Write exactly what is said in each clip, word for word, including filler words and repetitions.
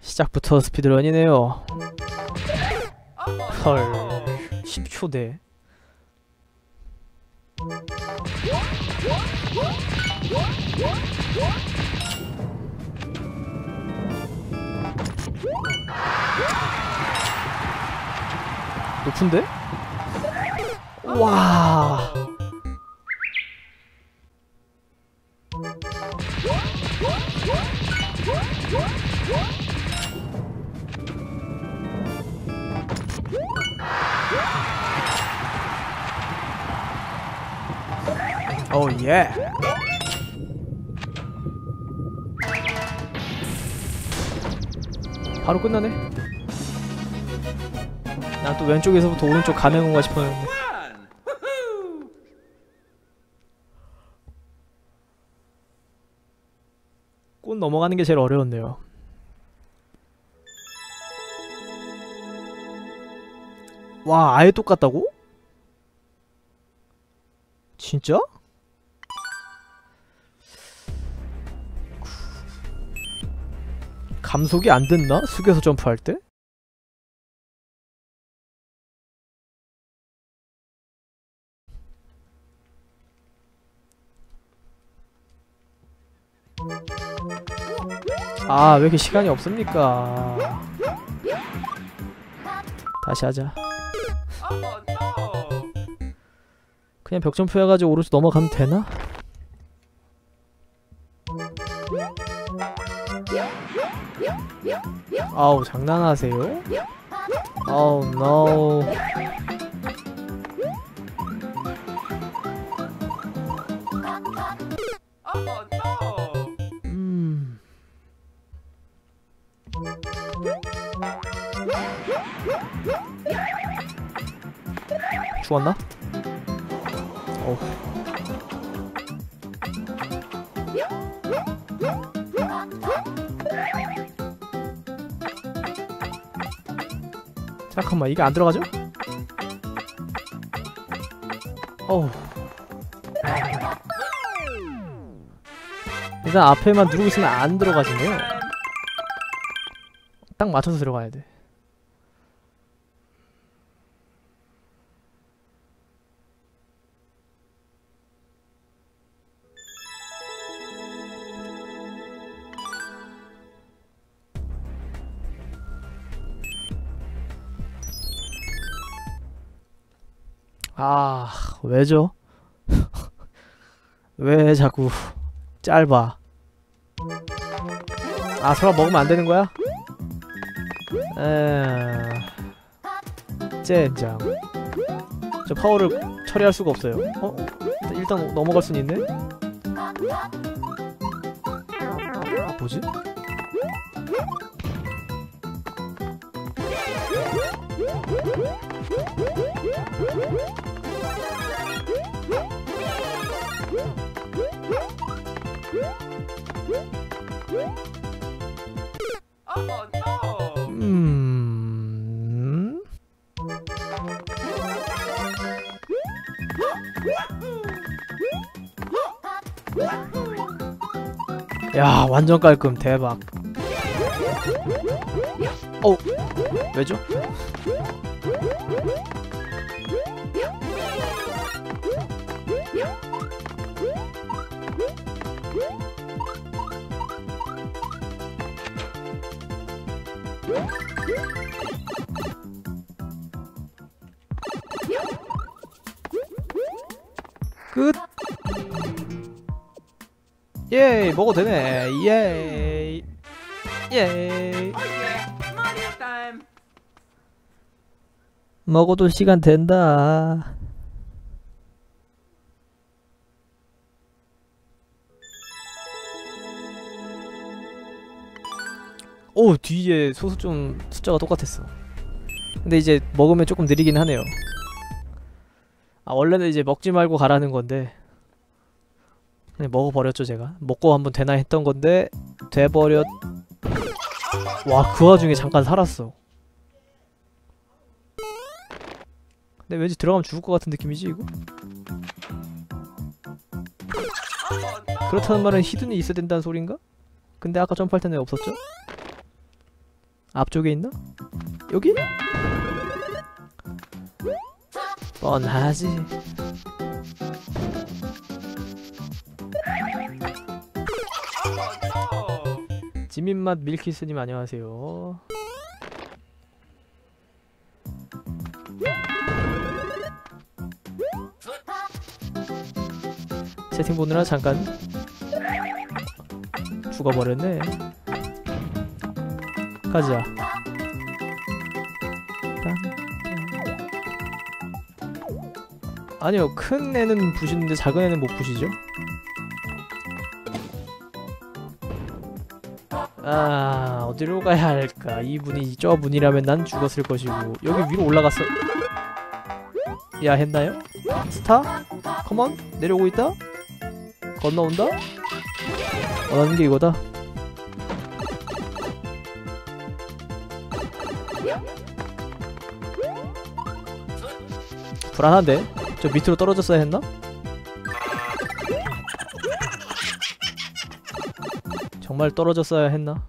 시작부터 스피드런이네요. 헐, 십 초대. 높은데? 와. 오 예. 바로 끝나네. 난 또 왼쪽에서부터 오른쪽 가는 건가 싶었는데. 꽃 넘어가는 게 제일 어려웠네요. 와, 아예 똑같다고? 진짜? 감속이 안 됐나? 숙여서 점프할 때? 아, 왜 이렇게 시간이 없습니까? 다시 하자. 그냥 벽점프 해가지고 오른쪽 넘어가면 되나? 아우, 장난하세요? 아우, 노. 음. 죽었나? 어. 잠깐만, 이게 안 들어가죠? 어우. 일단 앞에만 누르고 있으면 안 들어가지네요. 딱 맞춰서 들어가야 돼. 아, 왜죠? 왜 자꾸 짧아? 아, 설마 먹으면 안 되는 거야? 에, 젠장. 저 파워를 처리할 수가 없어요. 어? 일단 넘어갈 순 있네? 뭐지? 음. 야, 완전 깔끔, 대박. 어, 왜죠? 끝. 예이, 먹어도 되네. 예이 예이. 먹어도 시간 된다. 오, 뒤에 소수 좀 숫자가 똑같았어. 근데 이제 먹으면 조금 느리긴 하네요. 아, 원래는 이제 먹지 말고 가라는 건데 그냥 먹어버렸죠. 제가 먹고 한번 되나 했던 건데 돼버렸. 와, 그 와중에 잠깐 살았어. 근데 왠지 들어가면 죽을 것 같은 느낌이지 이거? 그렇다는 말은 히든이 있어야 된다는 소린가? 근데 아까 점프할 때는 왜 없었죠? 앞쪽에 있나? 여기? 뻔하지. 지민맛 밀키스님 안녕하세요. 채팅 보느라 잠깐 죽어버렸네. 가자. 아니요, 큰 애는 부시는데 작은 애는 못 부시죠? 아, 어디로 가야 할까? 이 분이 저 분이라면 난 죽었을 것이고. 여기 위로 올라갔어. 야, 했나요? 스타? 컴온? 내려오고 있다? 건너온다? 원하는 게 이거다. 불안한데? 저 밑으로 떨어졌어야 했나? 정말 떨어졌어야 했나?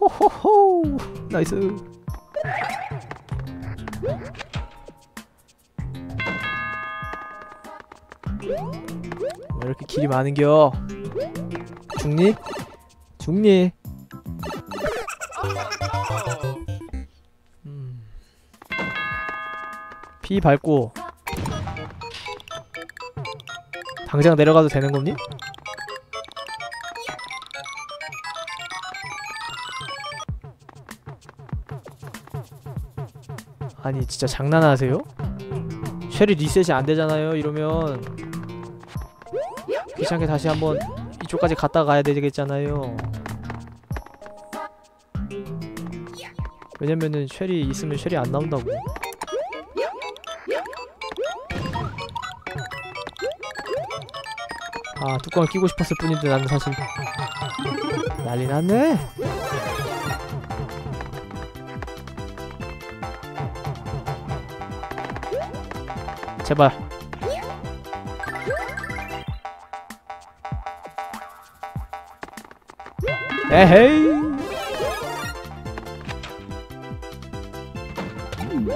호호호! 나이스! 왜 이렇게 길이 많은겨? 죽니? 죽니? 음. 피 밟고 당장 내려가도 되는 겁니? 아니 진짜 장난하세요? 쉘이 리셋이 안 되잖아요. 이러면 귀찮게 다시 한번 이쪽까지 갔다 가야 되겠잖아요. 왜냐면은 쉘이 있으면 쉘이 안 나온다고. 아, 뚜껑을 끼고 싶었을 뿐인데 나는 사실 난리 났네. 제발. 에헤이.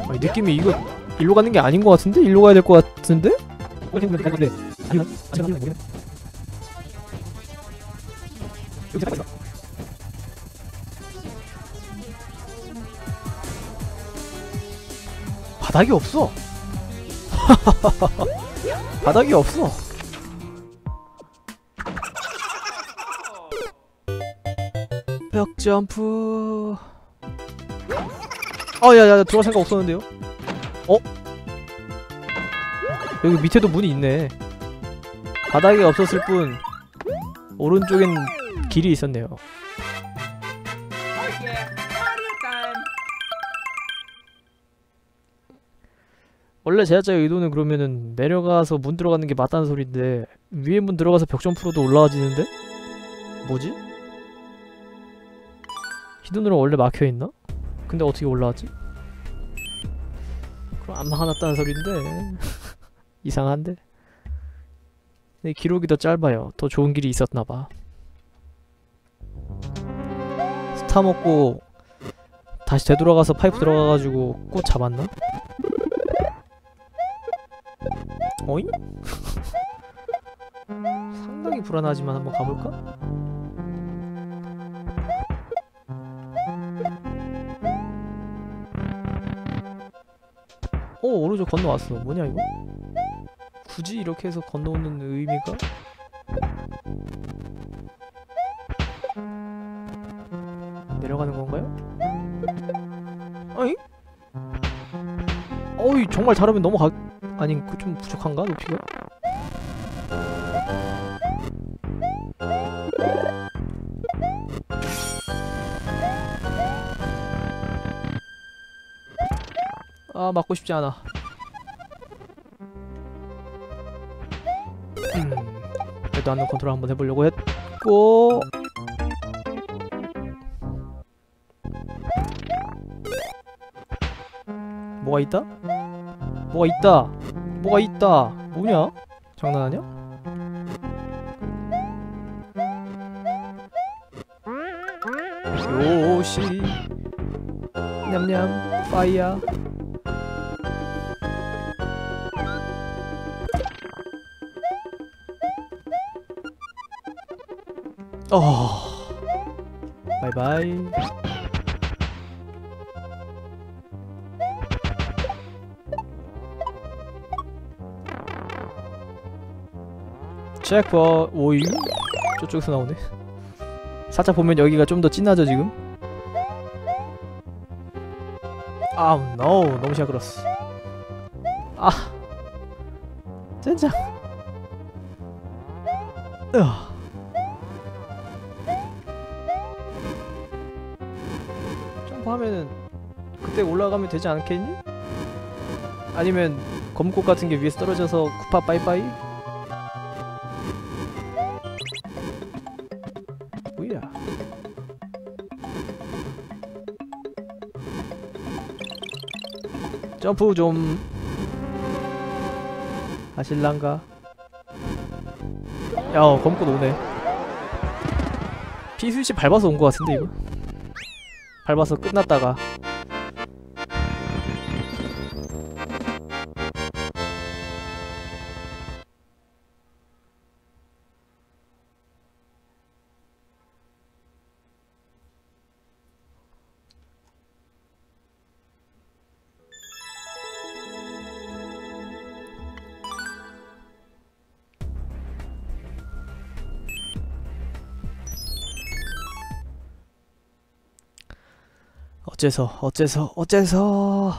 아니, 느낌이 이거 일로 가는 게 아닌 것 같은데? 일로 가야 될 것 같은데? 바닥이 없어. 바닥이 없어. 벽 점프. 아, 야야야, 들어갈 생각 없었는데요? 어? 여기 밑에도 문이 있네. 바닥이 없었을 뿐 오른쪽엔 길이 있었네요. 원래 제작자의 의도는 그러면은 내려가서 문 들어가는 게 맞다는 소리인데 위에 문 들어가서 벽점프로도 올라와지는데? 뭐지? 히든으로 원래 막혀있나? 근데 어떻게 올라왔지? 그럼 안 막아놨다는 소리인데. 이상한데? 근데 기록이 더 짧아요. 더 좋은 길이 있었나봐. 스타 먹고 다시 되돌아가서 파이프 들어가가지고 꽃 잡았나? 어잉? 상당히 불안하지만 한번 가볼까? 오! 오른쪽 건너왔어. 뭐냐 이거? 굳이 이렇게 해서 건너오는 의미가? 내려가는 건가요? 어잉? 어이, 정말 잘하면 넘어가... 아니, 그 좀 부족한가? 높이가? 아, 맞고 싶지 않아. 음, 그래도 안전 컨트롤 한번 해보려고 했고. 뭐가 있다? 뭐가 있다? 뭐가 있다. 뭐냐? 장난하냐? 요시 냠냠 파이야. 어 바이바이. 체크. 오이 저쪽에서 나오네. 살짝 보면 여기가 좀 더 진하죠 지금? 아우 노 너무 샤그러스. 아 젠장. 으아 점프하면은 그때 올라가면 되지 않겠니? 아니면 검꽃 같은 게 위에서 떨어져서 쿠파 빠이빠이? 점프 좀 하실란가? 야, 어, 검고 노네. 피스위치 밟아서 온 것 같은데 이거? 밟아서 끝났다가 어째서 어째서 어째서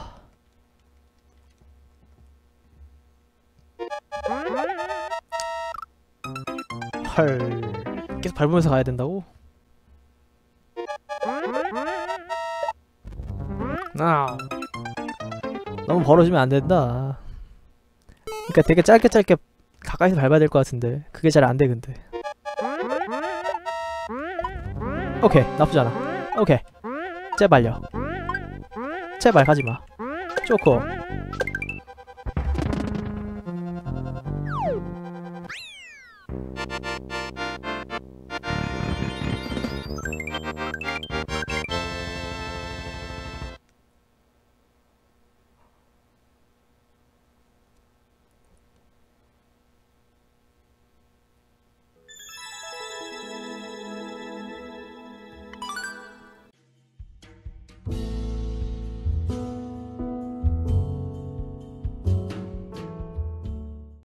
헐 계속 밟으면서 가야 된다고? 나 너무 벌어지면 안 된다. 그러니까 되게 짧게 짧게 가까이서 밟아야 될 것 같은데 그게 잘 안 돼 근데. 오케이 나쁘지 않아. 오케이 제발요. 제발 가지마. 좋고